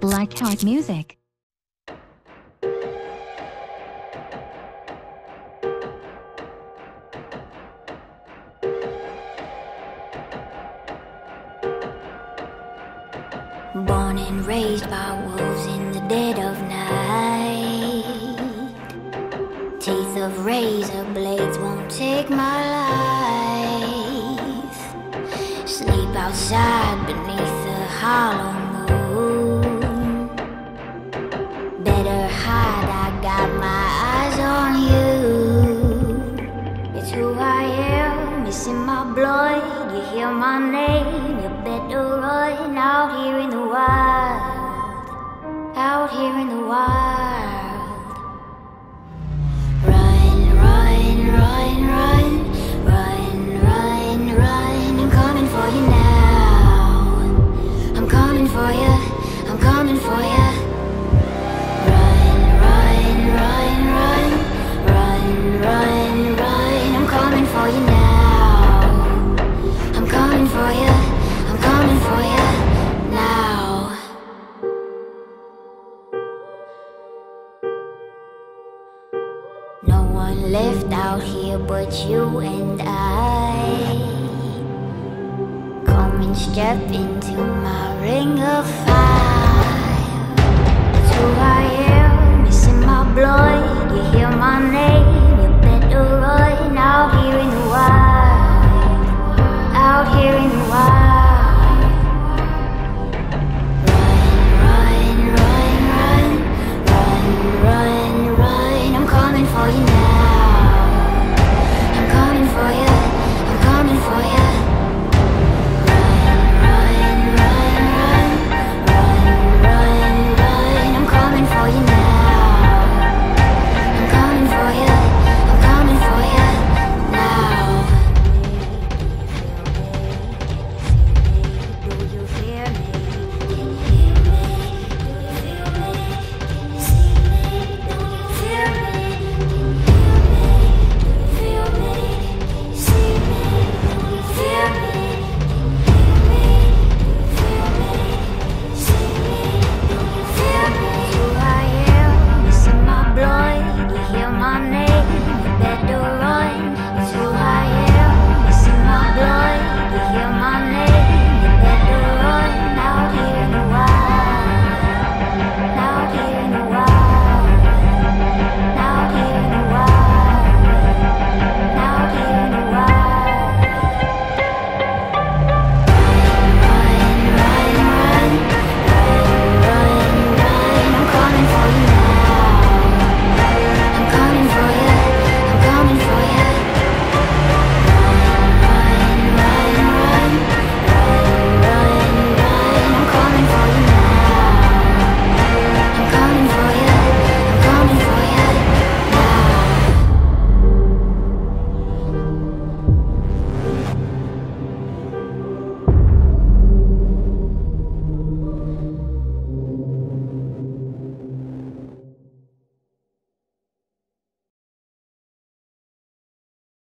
Blackheart Music. Born and raised by wolves in the dead of night, teeth of razor blades won't take my life. Sleep outside beneath the hollow moon. Better hide, I got my eyes on you. It's who I am, it's in my blood. You hear my name, you better run out here in the wild, out here in the wild. Run, run, run, run, run, run, run. I'm coming for you now. I'm coming for you. I'm coming for you. Run, run, run, run, run, run, run. I'm coming for you now. I'm coming for you. I'm coming for you now. No one left out here but you and I. Come and step into my ring of fire.